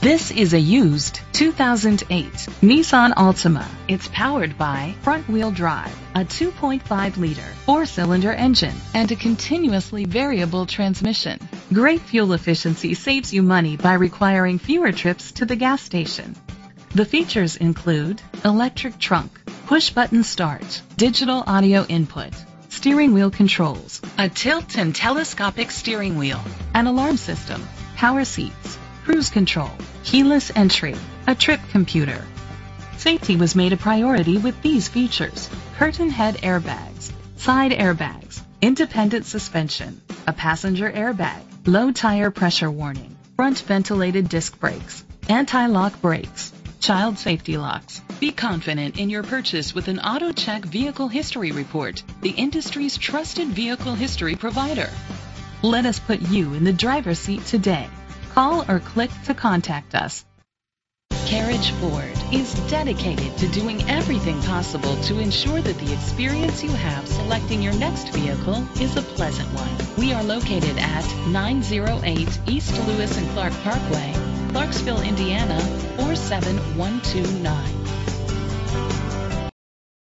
This is a used 2008 Nissan Altima. It's powered by front-wheel drive, a 2.5-liter 4-cylinder engine, and a continuously variable transmission. Great fuel efficiency saves you money by requiring fewer trips to the gas station. The features include electric trunk, push-button start, digital audio input, steering wheel controls, a tilt and telescopic steering wheel, an alarm system, power seats, cruise control, keyless entry, a trip computer. Safety was made a priority with these features: curtain head airbags, side airbags, independent suspension, a passenger airbag, low tire pressure warning, front ventilated disc brakes, anti-lock brakes, child safety locks. Be confident in your purchase with an AutoCheck Vehicle History Report, the industry's trusted vehicle history provider. Let us put you in the driver's seat today. Call or click to contact us. Carriage Ford is dedicated to doing everything possible to ensure that the experience you have selecting your next vehicle is a pleasant one. We are located at 908 East Lewis and Clark Parkway, Clarksville, Indiana 47129.